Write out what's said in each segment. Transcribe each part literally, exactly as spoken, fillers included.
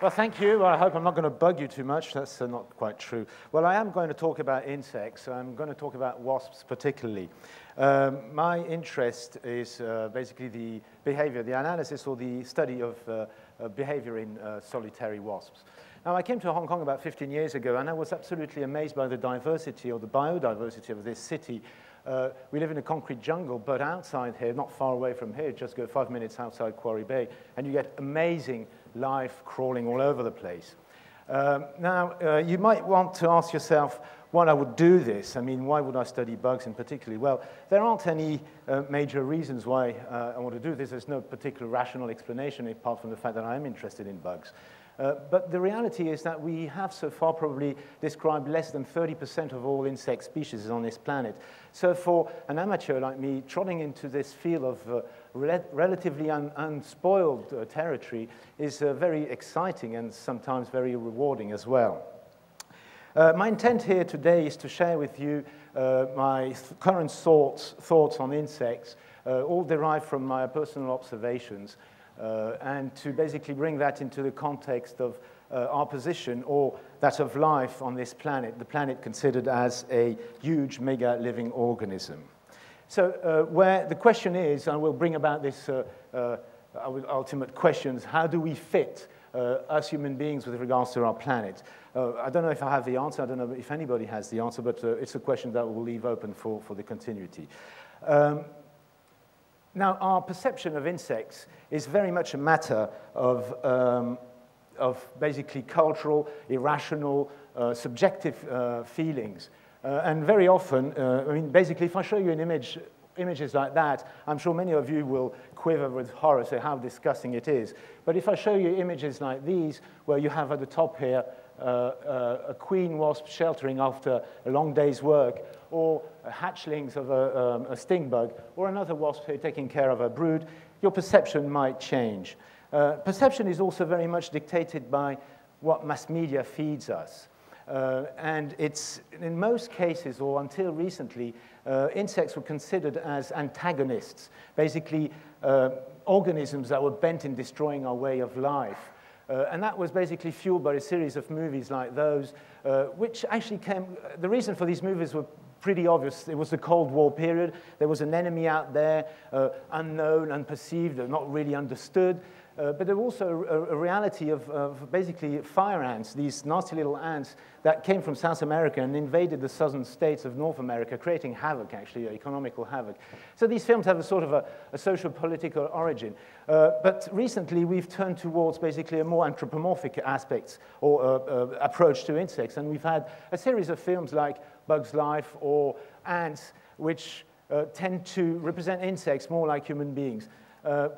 Well, thank you. I hope I'm not going to bug you too much. That's uh, not quite true. Well, I am going to talk about insects. I'm going to talk about wasps particularly. Um, my interest is uh, basically the behavior, the analysis or the study of uh, uh, behavior in uh, solitary wasps. Now, I came to Hong Kong about fifteen years ago, and I was absolutely amazed by the diversity or the biodiversity of this city. Uh, we live in a concrete jungle, but outside here, not far away from here, just go five minutes outside Quarry Bay, and you get amazing life crawling all over the place. Um, now, uh, you might want to ask yourself why I would do this. I mean, why would I study bugs in particular? Well, there aren't any uh, major reasons why uh, I want to do this. There's no particular rational explanation apart from the fact that I am interested in bugs. Uh, but the reality is that we have so far probably described less than thirty percent of all insect species on this planet. So for an amateur like me, trotting into this field of uh, rel relatively un unspoiled uh, territory is uh, very exciting and sometimes very rewarding as well. Uh, my intent here today is to share with you uh, my th current thoughts, thoughts on insects, uh, all derived from my personal observations. Uh, and to basically bring that into the context of uh, our position or that of life on this planet, the planet considered as a huge mega living organism. So uh, where the question is, and we'll bring about this uh, uh, ultimate questions, how do we fit uh, as human beings with regards to our planet? Uh, I don't know if I have the answer, I don't know if anybody has the answer, but uh, it's a question that we'll leave open for, for the continuity. Um, Now, our perception of insects is very much a matter of, um, of basically cultural, irrational, uh, subjective uh, feelings. Uh, and very often, uh, I mean, basically, if I show you an image, images like that, I'm sure many of you will quiver with horror, say how disgusting it is. But if I show you images like these, where you have at the top here uh, uh, a queen wasp sheltering after a long day's work, or hatchlings of a, um, a sting bug, or another wasp here taking care of a brood, your perception might change. Uh, perception is also very much dictated by what mass media feeds us. Uh, and it's, in most cases, or until recently, uh, insects were considered as antagonists, basically uh, organisms that were bent in destroying our way of life. Uh, and that was basically fueled by a series of movies like those, uh, which actually came, the reason for these movies were pretty obvious. It was the Cold War period. There was an enemy out there, uh, unknown, unperceived, not really understood. Uh, but there was also a, a reality of, of basically fire ants, these nasty little ants that came from South America and invaded the southern states of North America, creating havoc, actually, economical havoc. So these films have a sort of a, a social-political origin. Uh, but recently, we've turned towards basically a more anthropomorphic aspects or uh, uh, approach to insects. And we've had a series of films like Bug's Life or Ants, which uh, tend to represent insects more like human beings. Uh,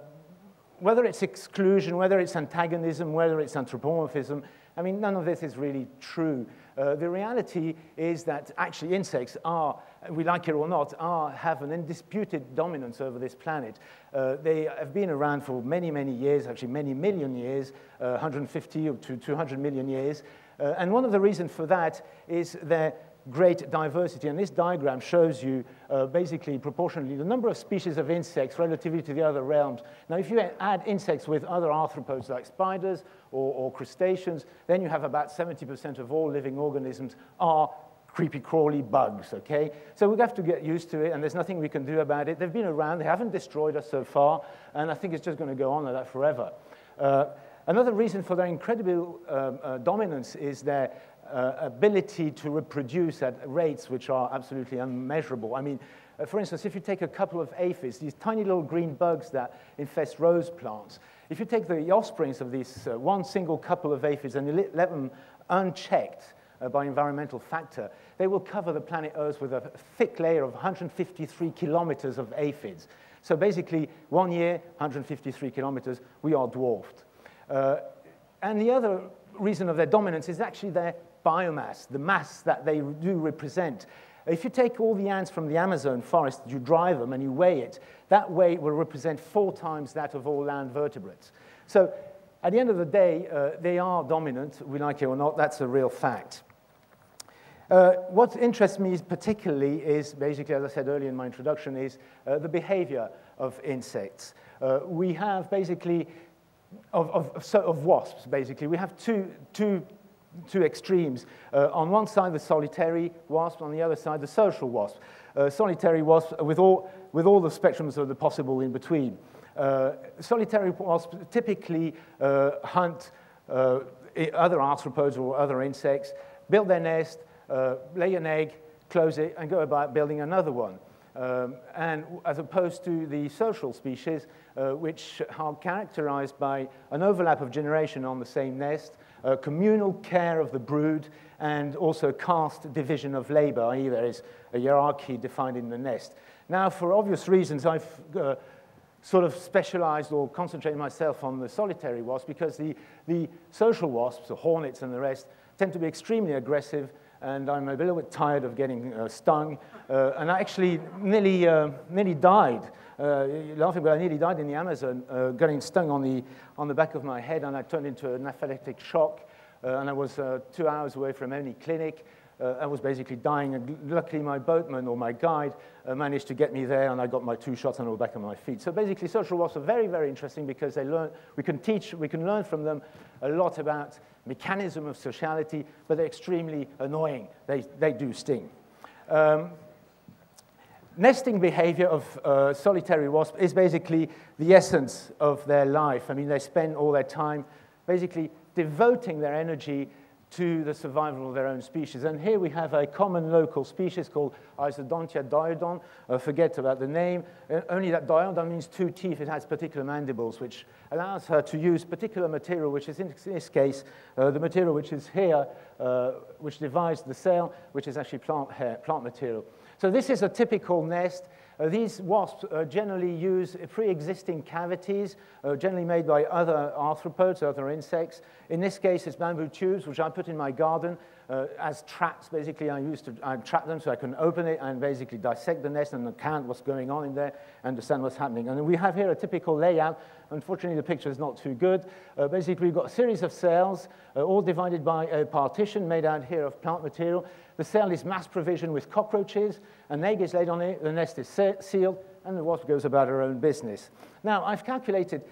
whether it's exclusion, whether it's antagonism, whether it's anthropomorphism, I mean, none of this is really true. Uh, the reality is that actually insects are, we like it or not, are, have an undisputed dominance over this planet. Uh, they have been around for many, many years, actually many million years, uh, one hundred fifty to two hundred million years. Uh, and one of the reasons for that is their great diversity. And this diagram shows you uh, basically proportionally the number of species of insects relative to the other realms. Now, if you add insects with other arthropods like spiders or, or crustaceans, then you have about seventy percent of all living organisms are creepy crawly bugs, okay? So we have to get used to it, and there's nothing we can do about it. They've been around, they haven't destroyed us so far, and I think it's just going to go on like that forever. Uh, another reason for their incredible um, uh, dominance is their Uh, ability to reproduce at rates which are absolutely unmeasurable. I mean, uh, for instance, if you take a couple of aphids, these tiny little green bugs that infest rose plants, if you take the offsprings of these uh, one single couple of aphids and you let them unchecked uh, by environmental factor, they will cover the planet Earth with a thick layer of one hundred fifty-three kilometers of aphids. So basically, one year, one hundred fifty-three kilometers, we are dwarfed. Uh, and the other reason of their dominance is actually their biomass, the mass that they do represent. If you take all the ants from the Amazon forest, you dry them and you weigh it, that weight will represent four times that of all land vertebrates. So at the end of the day, uh, they are dominant, we like it or not, that's a real fact. Uh, what interests me particularly is, basically, as I said earlier in my introduction, is uh, the behavior of insects. Uh, we have basically of, of, of wasps, basically. We have two, two, two extremes. Uh, on one side, the solitary wasp, on the other side, the social wasp. Uh, solitary wasps with all, with all the spectrums of the possible in between. Uh, solitary wasps typically uh, hunt uh, other arthropods or other insects, build their nest, uh, lay an egg, close it, and go about building another one. Um, and as opposed to the social species, uh, which are characterized by an overlap of generation on the same nest, uh, communal care of the brood, and also caste division of labor, that is, there is a hierarchy defined in the nest. Now, for obvious reasons, I've uh, sort of specialized or concentrated myself on the solitary wasp, because the, the social wasps, the hornets and the rest, tend to be extremely aggressive, and I'm a little bit tired of getting uh, stung, uh, and I actually nearly, uh, nearly died. Uh, you're laughing, but I nearly died in the Amazon, uh, getting stung on the, on the back of my head, and I turned into an anaphylactic shock, uh, and I was uh, two hours away from any clinic. Uh, I was basically dying, and luckily my boatman or my guide uh, managed to get me there, and I got my two shots and all back on my feet. So basically, social wasps are very, very interesting because they learn. We can teach, we can learn from them a lot about mechanism of sociality, but they're extremely annoying. They they do sting. Um, nesting behavior of uh, solitary wasps is basically the essence of their life. I mean, they spend all their time basically devoting their energy to the survival of their own species. And here we have a common local species called Isodontia diodon. Uh, forget about the name. Uh, only that diodon means two teeth. It has particular mandibles, which allows her to use particular material, which is in this case uh, the material which is here, uh, which divides the cell, which is actually plant hair, plant material. So this is a typical nest. Uh, these wasps uh, generally use pre-existing cavities, uh, generally made by other arthropods, other insects. In this case, it's bamboo tubes, which I put in my garden uh, as traps. Basically, I used to I trap them so I can open it and basically dissect the nest and count what's going on in there, understand what's happening. And we have here a typical layout. Unfortunately, the picture is not too good. Uh, basically, we've got a series of cells, uh, all divided by a partition made out here of plant material. The cell is mass provisioned with cockroaches. An egg is laid on it, the nest is sealed, and the wasp goes about her own business. Now, I've calculated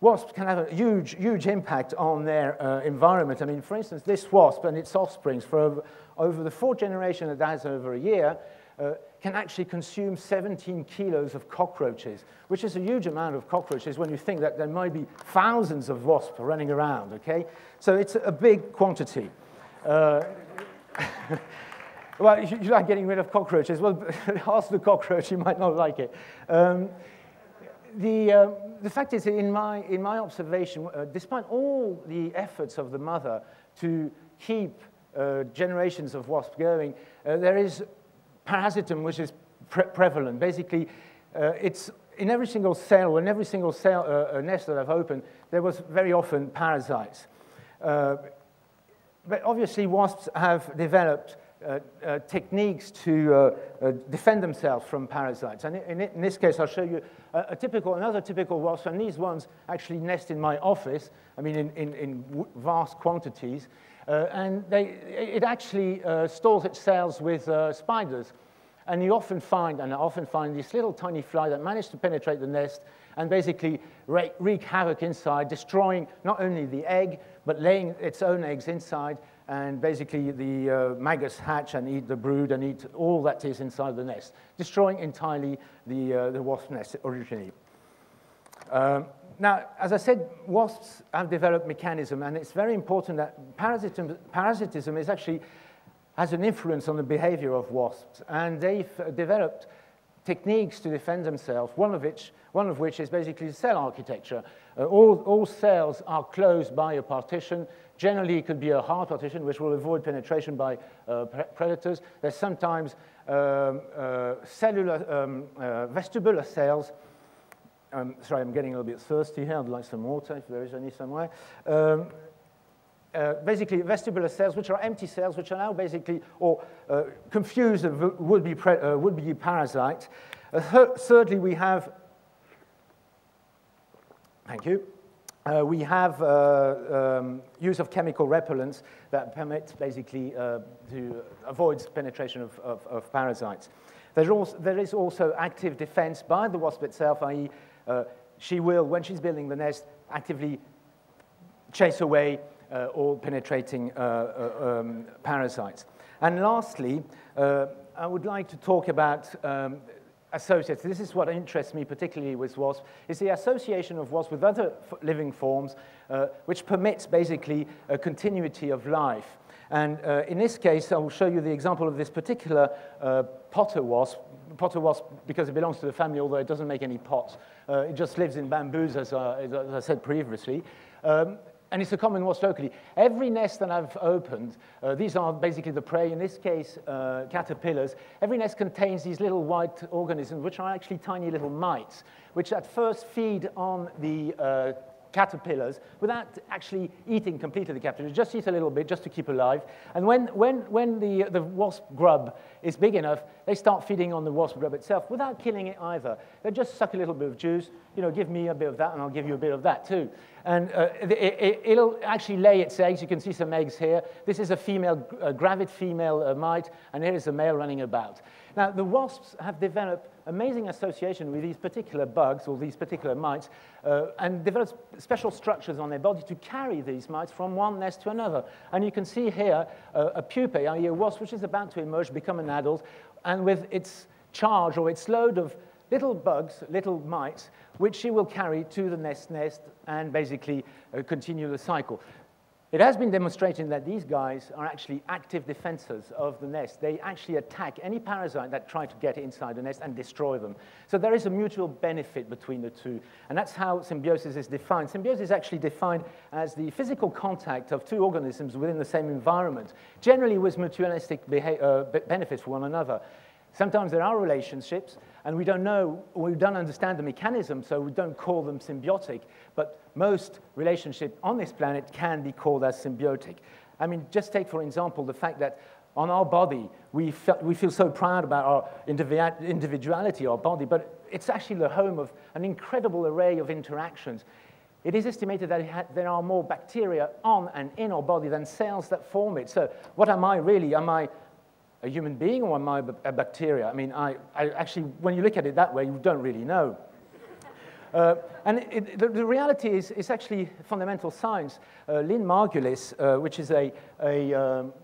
wasps can have a huge, huge impact on their uh, environment. I mean, for instance, this wasp and its offspring, for over, over the fourth generation that has over a year, uh, can actually consume seventeen kilos of cockroaches, which is a huge amount of cockroaches when you think that there might be thousands of wasps running around, okay? So it's a big quantity. Uh, Well, you like getting rid of cockroaches. Well, ask the cockroach, you might not like it. Um, the, uh, the fact is, in my, in my observation, uh, despite all the efforts of the mother to keep uh, generations of wasps going, uh, there is parasitism which is pre prevalent. Basically, uh, it's in every single cell, in every single cell uh, nest that I've opened, there was very often parasites. Uh, but obviously, wasps have developed Uh, uh, techniques to uh, uh, defend themselves from parasites. And in, in this case, I'll show you a, a typical, another typical wasp, and these ones actually nest in my office, I mean, in, in, in vast quantities, uh, and they, it actually uh, stores its cells with uh, spiders. And you often find, and I often find, this little tiny fly that managed to penetrate the nest and basically wreak, wreak havoc inside, destroying not only the egg, but laying its own eggs inside, and basically the uh, maggots hatch and eat the brood and eat all that is inside the nest, destroying entirely the, uh, the wasp nest originally. Um, now, as I said, wasps have developed mechanism, and it's very important that parasitism, parasitism is actually has an influence on the behavior of wasps, and they've developed techniques to defend themselves, one of which, one of which is basically cell architecture. Uh, all, all cells are closed by a partition. Generally, it could be a hard partition, which will avoid penetration by uh, pre predators. There's sometimes um, uh, cellular um, uh, vestibular cells. Um, sorry, I'm getting a little bit thirsty here. I'd like some water, if there is any somewhere. Um, uh, basically, vestibular cells, which are empty cells, which allow basically, or uh, confuse the would-be uh, would-be parasite. Uh, th thirdly, we have, thank you. Uh, we have uh, um, use of chemical repellents that permits basically uh, to avoid penetration of, of, of parasites. There's also, there is also active defense by the wasp itself, that is, uh, she will, when she's building the nest, actively chase away uh, all penetrating uh, uh, um, parasites. And lastly, uh, I would like to talk about um, associates. This is what interests me particularly with wasps, is the association of wasps with other living forms, uh, which permits basically a continuity of life. And uh, in this case, I will show you the example of this particular uh, potter wasp. Potter wasp, because it belongs to the family, although it doesn't make any pots. Uh, it just lives in bamboos, as I, as I said previously. Um, and it's a common wasp locally. Every nest that I've opened, uh, these are basically the prey, in this case, uh, caterpillars. Every nest contains these little white organisms, which are actually tiny little mites, which at first feed on the uh, caterpillars without actually eating completely the caterpillars. Just eat a little bit just to keep alive. And when, when, when the, the wasp grub is big enough, they start feeding on the wasp grub itself without killing it either. They just suck a little bit of juice. You know, give me a bit of that, and I'll give you a bit of that too. And uh, it, it, it'll actually lay its eggs. You can see some eggs here. This is a female, a gravid female uh, mite, and here is a male running about. Now, the wasps have developed amazing association with these particular bugs or these particular mites, uh, and developed special structures on their body to carry these mites from one nest to another. And you can see here uh, a pupae, that is a wasp which is about to emerge, become an adult, and with its charge or its load of little bugs, little mites, which she will carry to the nest nest and basically uh, continue the cycle. It has been demonstrated that these guys are actually active defensors of the nest. They actually attack any parasite that try to get inside the nest and destroy them. So there is a mutual benefit between the two. And that's how symbiosis is defined. Symbiosis is actually defined as the physical contact of two organisms within the same environment, generally with mutualistic uh, benefits for one another. Sometimes there are relationships, and we don't know, we don't understand the mechanism, so we don't call them symbiotic. But most relationships on this planet can be called as symbiotic. I mean, just take, for example, the fact that on our body, we, fe we feel so proud about our individu individuality, our body, but it's actually the home of an incredible array of interactions. It is estimated that it ha there are more bacteria on and in our body than cells that form it. So what am I really? Am I a human being, or am I a bacteria? I mean, I, I actually, when you look at it that way, you don't really know. Uh, and it, the, the reality is, it's actually fundamental science. Uh, Lynn Margulis, uh, which is a, a, um,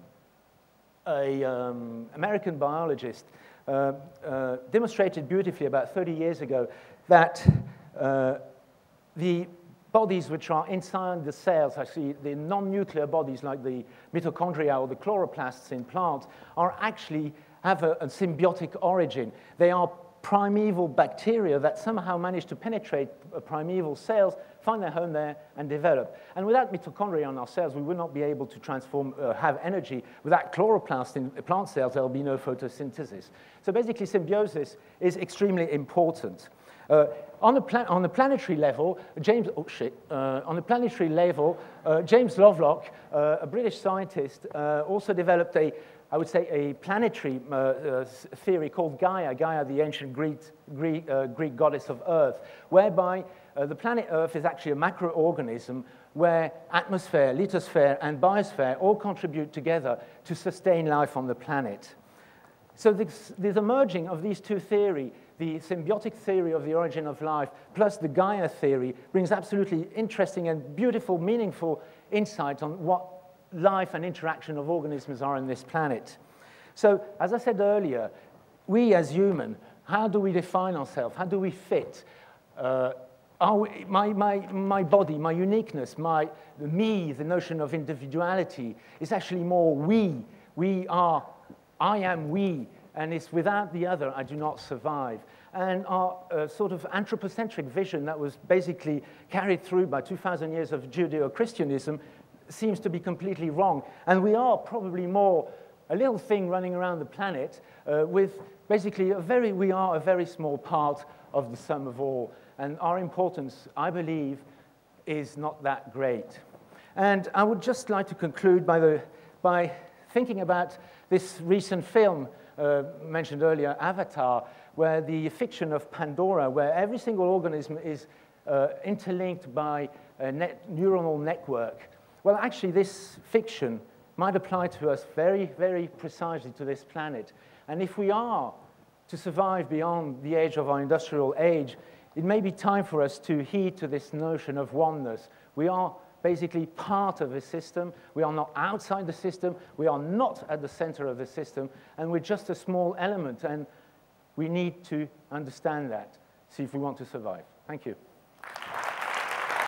a um, American biologist, uh, uh, demonstrated beautifully about thirty years ago that uh, the bodies which are inside the cells, actually the non-nuclear bodies like the mitochondria or the chloroplasts in plants, are actually have a, a symbiotic origin. They are primeval bacteria that somehow manage to penetrate primeval cells, find their home there, and develop. And without mitochondria in our cells, we would not be able to transform, uh, have energy. Without chloroplast in plant cells, there will be no photosynthesis. So basically, symbiosis is extremely important. Uh, on, a on the planetary level, James, oh shit, uh, on the planetary level, uh, James Lovelock, uh, a British scientist, uh, also developed a, I would say, a planetary uh, uh, theory called Gaia, Gaia, the ancient Greek, Greek, uh, Greek goddess of Earth, whereby uh, the planet Earth is actually a macroorganism where atmosphere, lithosphere, and biosphere all contribute together to sustain life on the planet. So this, this emerging of these two theories, the symbiotic theory of the origin of life plus the Gaia theory, brings absolutely interesting and beautiful, meaningful insights on what life and interaction of organisms are on this planet. So, as I said earlier, we as humans, how do we define ourselves? How do we fit? Uh, are we, my, my, my body, my uniqueness, my me, the notion of individuality, is actually more we. We are, I am we. And it's without the other, I do not survive. And our uh, sort of anthropocentric vision that was basically carried through by two thousand years of Judeo-Christianism seems to be completely wrong. And we are probably more a little thing running around the planet uh, with basically a very, we are a very small part of the sum of all. And our importance, I believe, is not that great. And I would just like to conclude by, the, by thinking about this recent film Uh, mentioned earlier, Avatar, where the fiction of Pandora, where every single organism is uh, interlinked by a net neuronal network. Well, actually, this fiction might apply to us very, very precisely to this planet. And if we are to survive beyond the age of our industrial age, it may be time for us to heed to this notion of oneness. We are basically part of the system. We are not outside the system. We are not at the center of the system. And we're just a small element. And we need to understand that, see if we want to survive. Thank you.